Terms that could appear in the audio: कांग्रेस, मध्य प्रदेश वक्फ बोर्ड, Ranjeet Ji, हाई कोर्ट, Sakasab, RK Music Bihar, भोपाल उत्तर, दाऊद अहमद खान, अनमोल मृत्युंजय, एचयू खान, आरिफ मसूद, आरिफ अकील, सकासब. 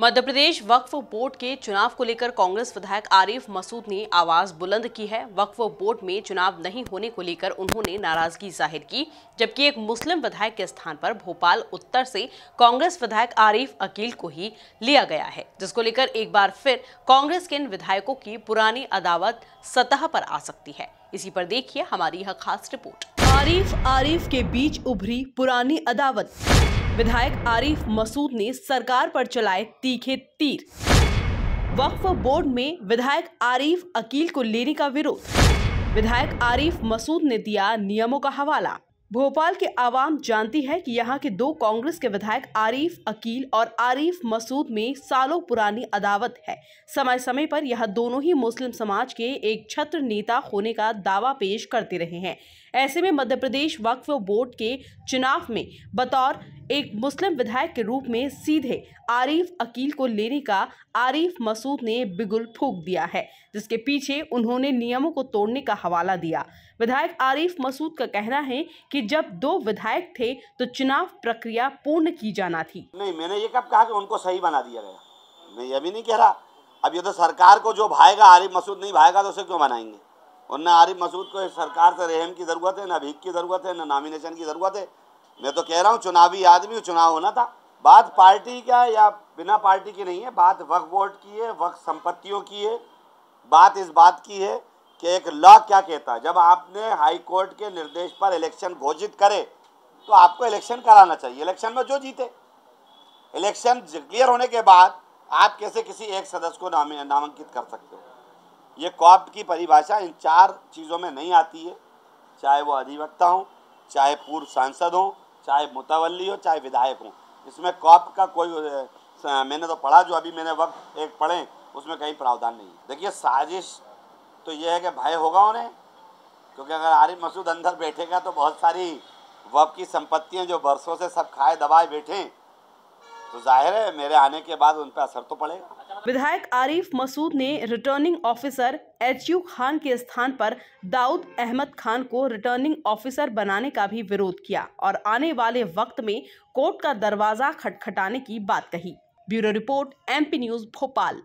मध्य प्रदेश वक्फ बोर्ड के चुनाव को लेकर कांग्रेस विधायक आरिफ मसूद ने आवाज बुलंद की है। वक्फ बोर्ड में चुनाव नहीं होने को लेकर उन्होंने नाराजगी जाहिर की, जबकि एक मुस्लिम विधायक के स्थान पर भोपाल उत्तर से कांग्रेस विधायक आरिफ अकील को ही लिया गया है, जिसको लेकर एक बार फिर कांग्रेस के इन विधायकों की पुरानी अदावत सतह पर आ सकती है। इसी पर देखिए हमारी यह खास रिपोर्ट। आरिफ के बीच उभरी पुरानी अदावत, विधायक आरिफ मसूद ने सरकार पर चलाए तीखे तीर। वक्फ बोर्ड में विधायक आरिफ अकील को लेने का विरोध, विधायक आरिफ मसूद ने दिया नियमों का हवाला। भोपाल के आवाम जानती है कि यहाँ के दो कांग्रेस के विधायक आरिफ अकील और आरिफ मसूद में सालों पुरानी अदावत है। समय समय पर यह दोनों ही मुस्लिम समाज के एक छत्र नेता होने का दावा पेश करते रहे हैं। ऐसे में मध्य प्रदेश वक्फ बोर्ड के चुनाव में बतौर एक मुस्लिम विधायक के रूप में सीधे आरिफ अकील को लेने का आरिफ मसूद ने बिगुल फूंक दिया है, जिसके पीछे उन्होंने नियमों को तोड़ने का हवाला दिया। विधायक आरिफ मसूद का कहना है कि जब दो विधायक थे तो चुनाव प्रक्रिया पूर्ण की जाना थी। नहीं, मैंने ये कब कहा कि उनको सही बना दिया गया, मैं ये भी नहीं कह रहा। अब ये तो सरकार को जो भाएगा, आरिफ मसूद नहीं भाएगा तो उसे क्यों बनाएंगे? और न आरिफ मसूद को सरकार से रहम की ज़रूरत है, ना भीख की ज़रूरत है, ना नॉमिनेशन की ज़रूरत है। मैं तो कह रहा हूँ चुनावी आदमी, चुनाव होना था। बात पार्टी का या बिना पार्टी की नहीं है, बात वक्फ बोर्ड की है, वक्फ संपत्तियों की है। बात इस बात की है कि एक लॉ क्या कहता है। जब आपने हाई कोर्ट के निर्देश पर इलेक्शन घोषित करे तो आपको इलेक्शन कराना चाहिए। इलेक्शन में जो जीते, इलेक्शन क्लियर होने के बाद आप कैसे किसी एक सदस्य को नामांकित कर सकते हो? ये कॉप की परिभाषा इन चार चीज़ों में नहीं आती है, चाहे वो अधिवक्ता हों, चाहे पूर्व सांसद हों, चाहे मुतवल्ली हो, चाहे विधायक हो। इसमें कॉप का कोई, मैंने तो पढ़ा जो अभी मैंने वक्त एक पढ़े, उसमें कहीं प्रावधान नहीं है। देखिए, साजिश तो ये है कि भय होगा उन्हें, क्योंकि अगर आरिफ मसूद अंदर बैठेगा तो बहुत सारी वक्त की संपत्तियां जो बरसों से सब खाए दबाए बैठे, तो जाहिर है मेरे आने के बाद उन पर असर तो पड़ेगा। विधायक आरिफ मसूद ने रिटर्निंग ऑफिसर एचयू खान के स्थान पर दाऊद अहमद खान को रिटर्निंग ऑफिसर बनाने का भी विरोध किया और आने वाले वक्त में कोर्ट का दरवाजा खटखटाने की बात कही। Bureau report, MP news, Bhopal.